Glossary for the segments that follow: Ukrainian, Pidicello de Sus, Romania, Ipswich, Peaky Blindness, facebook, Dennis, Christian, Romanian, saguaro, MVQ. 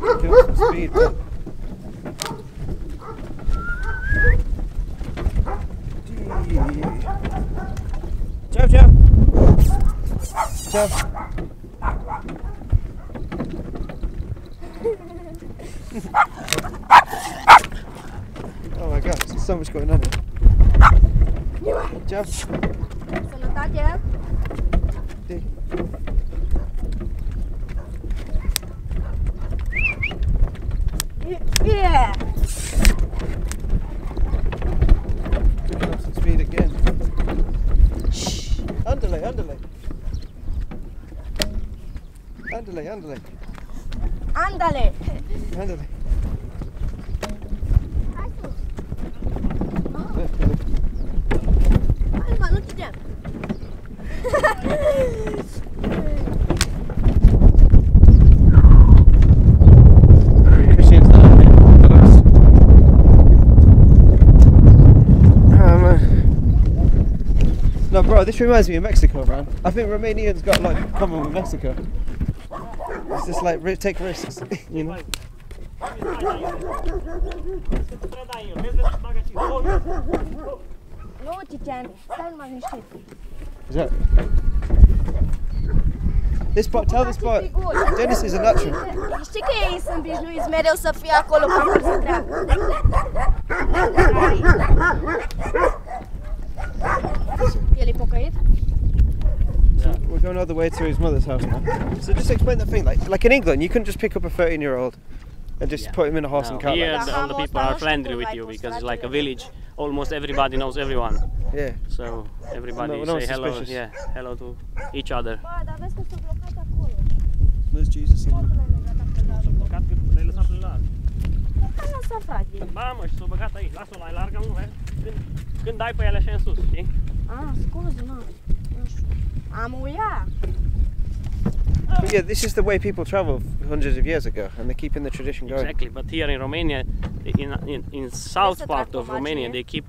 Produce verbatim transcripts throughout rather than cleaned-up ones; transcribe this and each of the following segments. Give him some speed, man. Jump, jump. Jump. Oh my god, there's so much going on here. Jump. Salutare. Yeah. Picking up some speed again. Shh. Underlay, underlay. Underlay, underlay. Underlay. Underlay. Bro, this reminds me of Mexico, man. I think Romanians got like in common with Mexico. It's just like take risks, you know. Is that? This part, tell this part. Dennis is a natural. Știi că ei sunt obișnuiți mereu să fie acolo pe mâna. So we're going all the way to his mother's house now. So just explain the thing, like like in England, you couldn't just pick up a thirteen-year-old and just yeah. put him in a horse no, and cart. Here, like all the people are friendly with you because it's like a village. Almost everybody knows everyone. Yeah. So everybody no, no say hello. Suspicious. Yeah, hello to each other. There's Jesus. Când dai pe ele așa în sus, știi? Ah, scuze, mă. Am uia. But yeah, this is the way people traveled hundreds of years ago, and they're keeping the tradition going. Exactly, but here in Romania, in in, in south part of Romania, they keep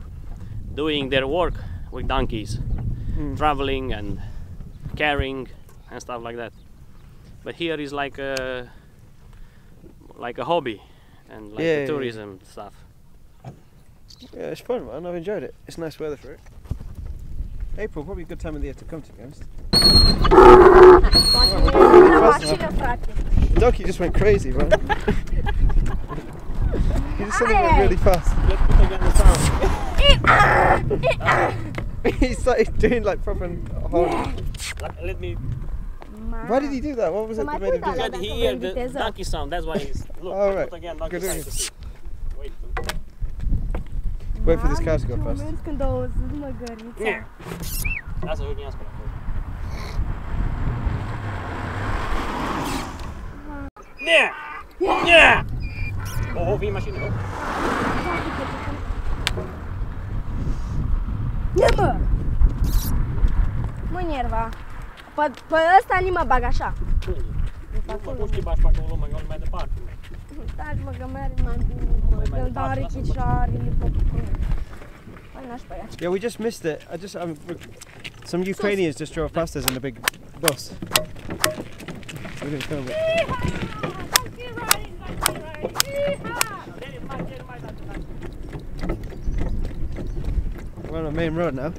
doing their work with donkeys, mm. traveling and carrying and stuff like that. But here is like a like a hobby and like yeah, a tourism yeah. stuff. Yeah, it's fun, man. I've enjoyed it. It's nice weather for it. April, probably a good time of the year to come, to be honest. The donkey just went crazy, man. He just suddenly went really fast. Let's put again the sound. He started doing like proper hard. Let me. Why did he do that? What was it that made him do that? He heard the donkey sound. That's why he's. Look, all right. Put again donkey sound. Wait. Wait for this car to go past. Yeah. That's what he asked me. Yeah. Yeah. Oh, V machine. Never. Mă nerva. Pe pe ăsta nu mă bag așa. Nu știu baș pe acolo, mă iau mai departe. Dar mă gămări mai Yeah, we just missed it. I just um, some Ukrainians just drove past us in a big bus. We're gonna film it. We're on the main road now.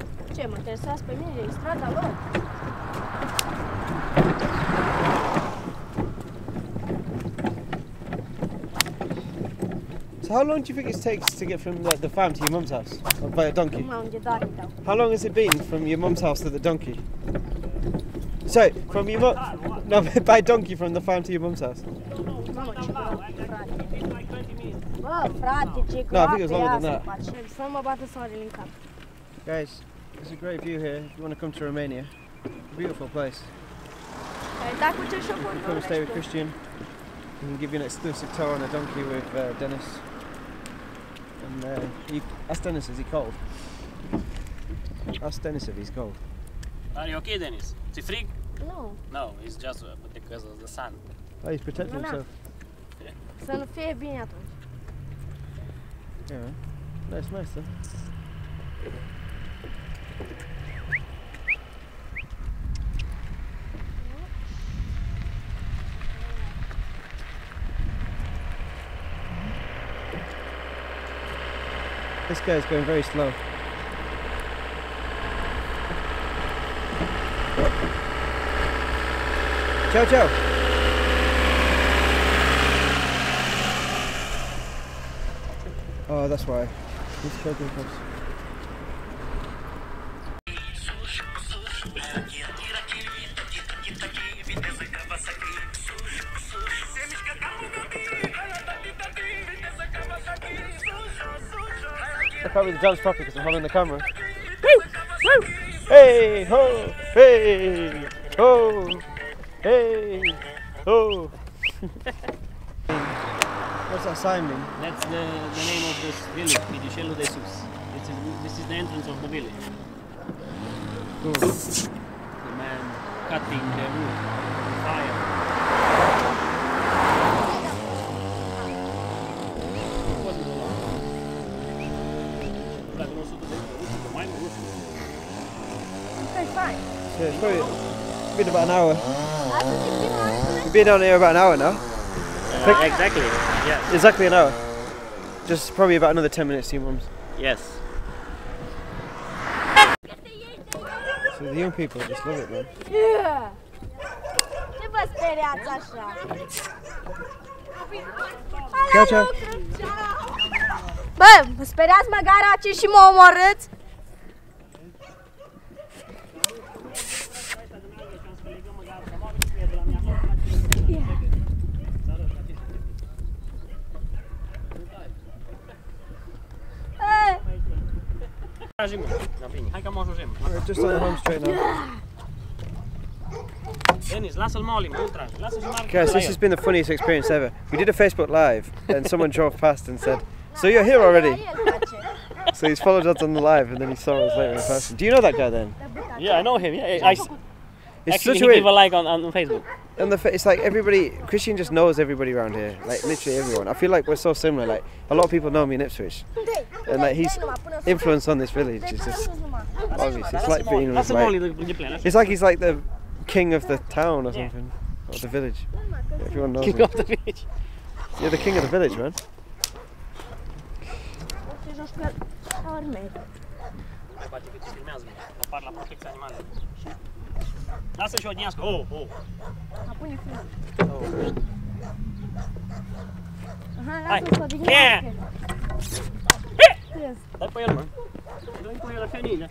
How long do you think it takes to get from the, the farm to your mum's house by a donkey? How long has it been from your mum's house to the donkey? Sorry, from your mum. No, by donkey from the farm to your mum's house. No, I think it was longer than that. Guys, it's a great view here if you want to come to Romania. Beautiful place. You come and stay with Christian. We can give you an exclusive tour on a donkey with uh, Dennis. And uh, he, ask Dennis, is he cold? Ask Dennis if he's cold. Are you okay, Dennis? Is he freak? No. No, it's just uh, because of the sun. Oh, he's protecting no, no. himself. Să nu fie bine atunci. Yeah, that's nice though. This guy's going very slow. Ciao, ciao. Oh, that's why. He's choking first. Probably the jump's properly because I'm holding the camera. Woo! Woo! Hey ho! Hey ho! Hey! Oh! What's that sign mean? That's the, the name of this village, Pidicello de Sus. This is, this is the entrance of the village. Cool. The man cutting the wood with fire. It wasn't a lot. Okay, fine. So it's probably been about an hour. We've been down here about an hour now. Uh, exactly, yes. Exactly an hour. Just probably about another ten minutes, see mums. Yes. So the young people just love it, man. Yeah. Ciao, ciao. Bă, vă speriați măcar aici și mă omorâți? We're just on the home straight now. Guys, this has been the funniest experience ever. We did a Facebook Live and someone drove past and said, "So you're here already?" So he's followed us on the live and then he saw us later in person. Do you know that guy then? Yeah, I know him. Yeah, I, I, it's actually such a he gave a like on, on Facebook. And the fa it's like everybody, Christian just knows everybody around here, like literally everyone. I feel like we're so similar, like a lot of people know me in Ipswich. And like his influence on this village is just obvious. It's like being like, it's like he's like the king of the town or something, or the village. Everyone knows him. King of the village. You're the king of the village, man. Lasă și odnească. Oh, oh. A pune frânt. Oh. Aha, lasă-l pe bine. Dai pe el, mă. Dă-i pe el, fenină.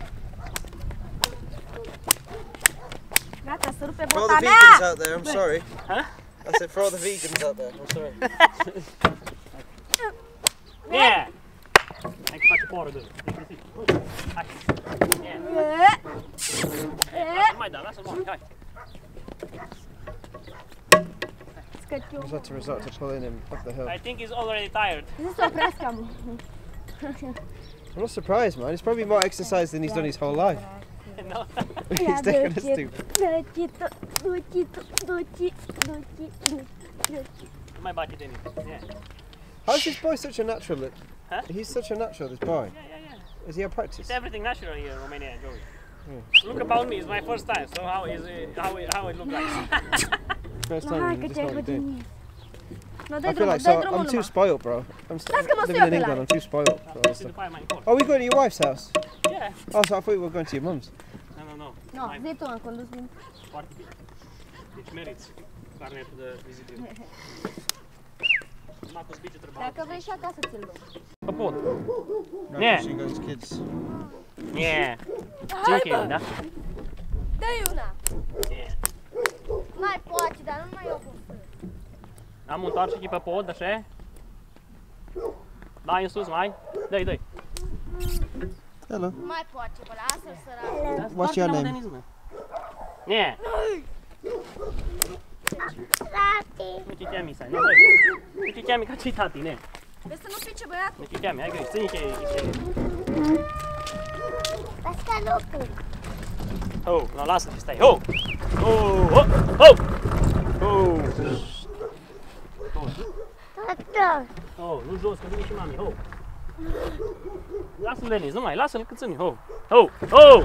Gata, să rupe bota mea! For all the vegans out there, I'm sorry. Huh? I said for all the vegans out there, I'm sorry. Yeah! Hai că face porul de-l. Hai. Yeah! That's a result to pulling him up the hill. I think he's already tired. I'm not surprised, man. He's probably more exercised than he's done his whole life. No. He's taking us to. How is this boy such a natural? Look? Huh? He's such a natural, this boy. Yeah, yeah, yeah. Is he a practice? It's everything natural here in Romania, Joey. Yeah. Look about me, it's my first time, so how is it, how it, how it looks like? First time, just what we do. I feel like, so I'm too spoiled, bro. I'm living in England, I'm too spoiled. Oh, we going to your wife's house? Yeah. Oh, so I thought we were going to your mum's. No, no, no. No, I'm going to your mum's. It merits carnetul de vizibilitate. Dacă vrei și acasă ți-l dau. Bun. Ne. Yeah. Chicken, da? Dă-i una! N-ai poate, dar nu mai eu cu frânt. Am un tarșichi pe pod, așa? Dai în sus, mai? Dă-i, dă-i. Hello. Mai poate, bă, lasă-l sărat. What's your name? Yeah. Tati. Nu te cheami, Sani, dă-i. Nu te cheami ca ce-i tati, ne. Vezi să nu pice, băiat? Nu te cheami, hai găi, ține ce-i. Oh, no, last time stay. Oh! Oh! Oh! Oh! Oh, nu jos, că vine și mami. Oh! Lasă-l, Dennis, nu mai, lasă-l cât ține. Oh! Oh! Oh!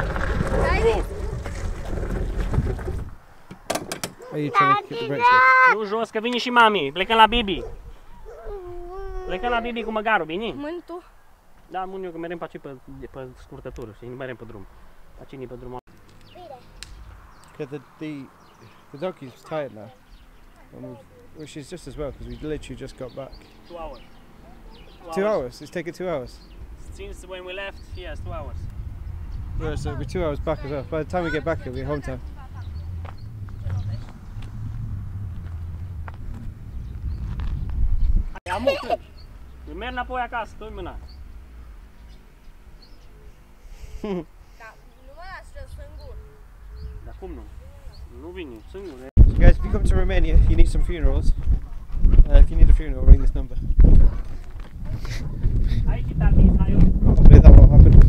Nu jos, că vine și mami. Plecăm la Bibi. Plecăm la Bibi cu măgarul, bine? Mântu. Da, am unii că merem pe, pe, pe scurtătură, și nu merem pe drum. Pe cine pe drum? Yeah, the, the, the dog is tired now, and which is just as well because we literally just got back. Two hours. Two, two hours. hours. It's taken two hours. Since when we left, yes, two hours. Yeah, so it'll be two hours back as well. By the time we get back, it'll be home time. Am multe. Eu merg înapoi acasă, doi mâna. Da, nu mă las jos singur. Dar cum nu? Nu vine, singur. So guys, if you come to Romania, you need some funerals. Uh, if you need a funeral, ring this number. Ai chitat din aio. Hopefully that won't happen.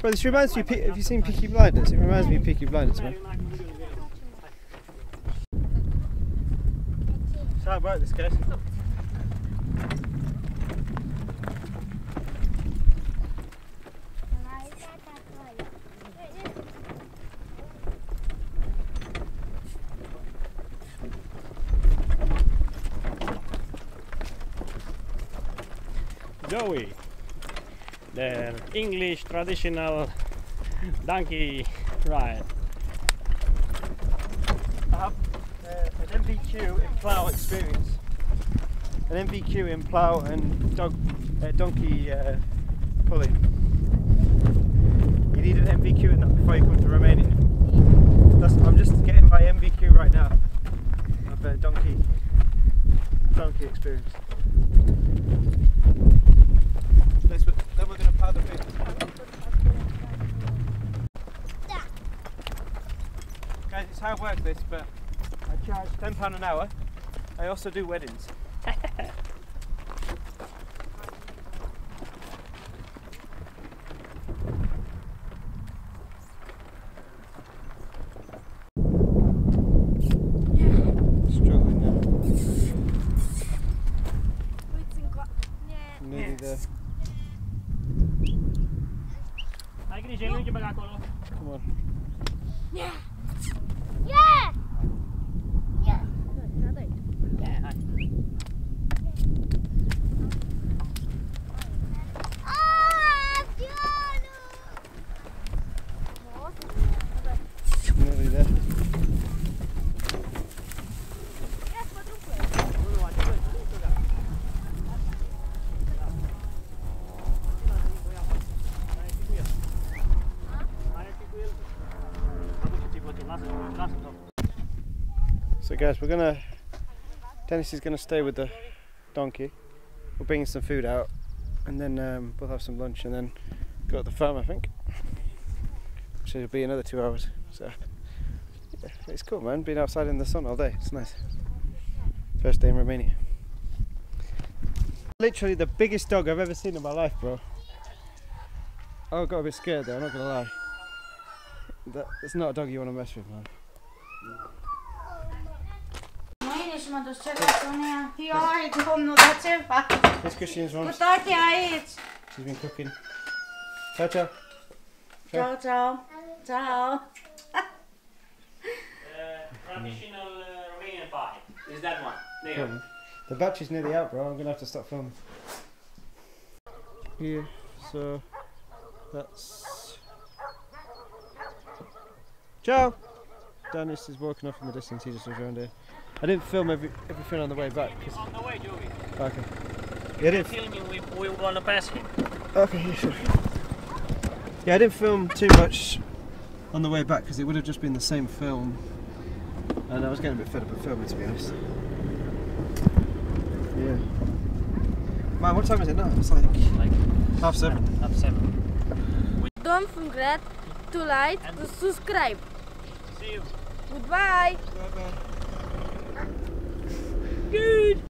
Bro, this reminds me, have you seen Peaky Blindness? It reminds me of Peaky Blindness, man. It's hard work, this guy. Joey, the English traditional donkey ride. An M V Q in plough experience. An M V Q in plough and dog, uh, donkey uh, pulling. You need an M V Q in that before you come to Romania. That's, I'm just getting my M V Q right now of uh, donkey, donkey experience. Next, then we're going to powder fish. Guys, it's hard work this, but I charge ten pounds an hour. I also do weddings. So guys, we're gonna, Dennis is gonna stay with the donkey, we're bringing some food out and then um, we'll have some lunch and then go to the farm I think, so it'll be another two hours, so yeah, it's cool man, being outside in the sun all day, it's nice. First day in Romania. Literally the biggest dog I've ever seen in my life, bro. I got a bit scared though, I'm not gonna lie. That, that's not a dog you want to mess with, man. Here's Christian's one. She's been cooking. Ciao, ciao. Ciao, ciao. Ciao. Ciao. Traditional Romanian pie is that one. There. The battery's nearly out, bro. I'm going to have to stop filming. Here, so that's. Ciao! Dennis is walking off in the distance, he just was around here. I didn't film every, everything on the way back. On the way, Joey. Okay. Yeah, I didn't film him, we, we want to pass him. Okay, yeah, sure. Yeah, I didn't film too much on the way back because it would have just been the same film. And I was getting a bit fed up of filming, to be honest. Yeah. Man, what time is it now? It's like, like half seven. Half seven. Don't forget to like and to subscribe. See you. Goodbye. Bye bye. Good.